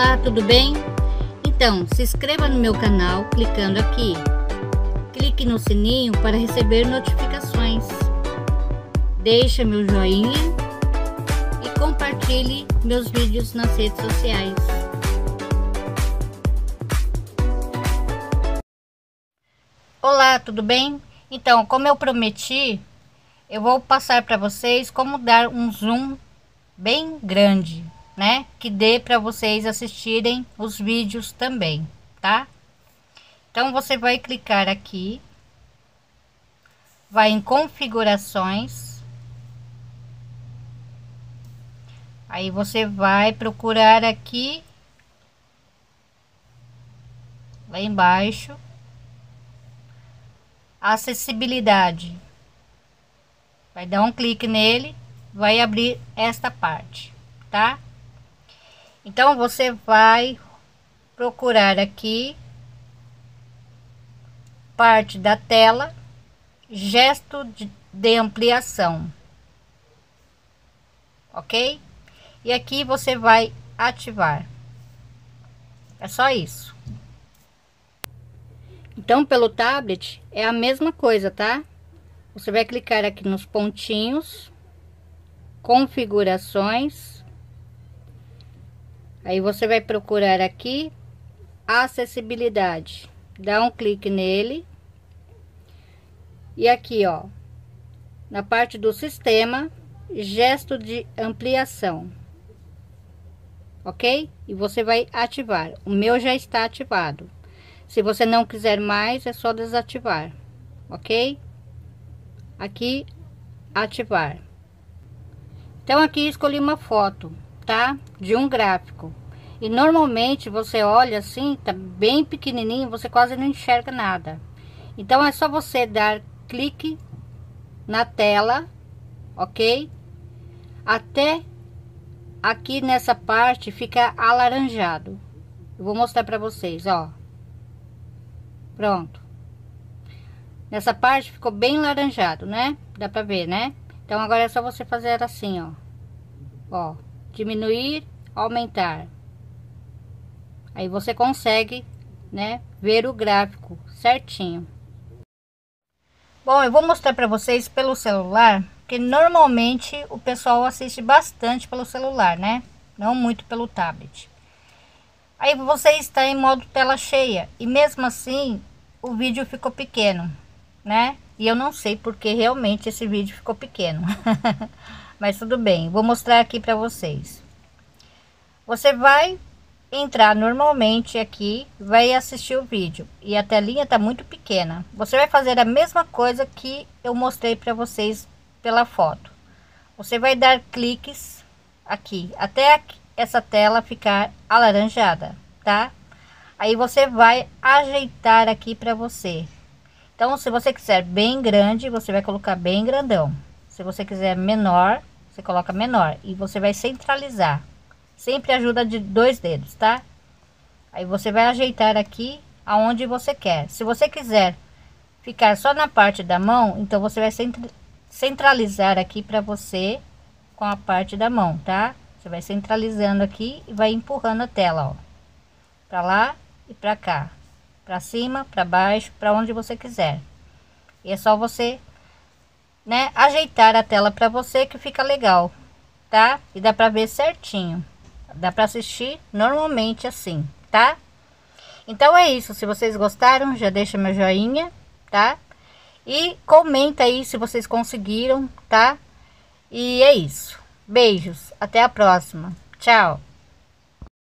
Olá, tudo bem? Então, se inscreva no meu canal clicando aqui. Clique no sininho para receber notificações. Deixa meu joinha e compartilhe meus vídeos nas redes sociais. Olá, tudo bem? Então, como eu prometi, eu vou passar para vocês como dar um zoom bem grande, né? Que dê para vocês assistirem os vídeos também, tá? Então você vai clicar aqui, vai em configurações, aí você vai procurar aqui lá embaixo acessibilidade, vai dar um clique nele, vai abrir esta parte, tá? Então você vai procurar aqui parte da tela, gesto de ampliação, ok? E aqui você vai ativar, é só isso. Então pelo tablet é a mesma coisa, tá? Você vai clicar aqui nos pontinhos, configurações, aí você vai procurar aqui acessibilidade, dá um clique nele e aqui, ó, na parte do sistema, gesto de ampliação, ok? E você vai ativar. O meu já está ativado. Se você não quiser mais, é só desativar, ok? Aqui, ativar. Então aqui escolhi uma foto, tá? De um gráfico. E normalmente você olha assim, tá bem pequenininho, você quase não enxerga nada. Então é só você dar clique na tela, ok? Até aqui nessa parte fica alaranjado. Eu vou mostrar para vocês, ó. Pronto, nessa parte ficou bem laranjado, né? Dá pra ver, né? Então agora é só você fazer assim, ó, ó, diminuir, aumentar, aí você consegue, né, ver o gráfico certinho. Bom, eu vou mostrar pra vocês pelo celular, porque normalmente o pessoal assiste bastante pelo celular, né? Não muito pelo tablet. Aí você está em modo tela cheia e mesmo assim o vídeo ficou pequeno, né? E eu não sei porque realmente esse vídeo ficou pequeno. Mas tudo bem, vou mostrar aqui para vocês. Você vai entrar normalmente aqui, vai assistir o vídeo e a telinha tá muito pequena. Você vai fazer a mesma coisa que eu mostrei para vocês pela foto. Você vai dar cliques aqui, até aqui essa tela ficar alaranjada, tá? Aí você vai ajeitar aqui para você. Então, se você quiser bem grande, você vai colocar bem grandão. Se você quiser menor, você coloca menor. E você vai centralizar. Sempre ajuda de dois dedos, tá? Aí você vai ajeitar aqui aonde você quer. Se você quiser ficar só na parte da mão, então você vai centralizar aqui para você com a parte da mão, tá? Você vai centralizando aqui e vai empurrando a tela, ó, para lá e para cá, para cima, para baixo, para onde você quiser. E é só você, né, ajeitar a tela para você que fica legal, tá? E dá para ver certinho, dá para assistir normalmente assim, tá? Então é isso. Se vocês gostaram, já deixa meu joinha, tá? E comenta aí se vocês conseguiram, tá? E é isso. Beijos, até a próxima. Tchau!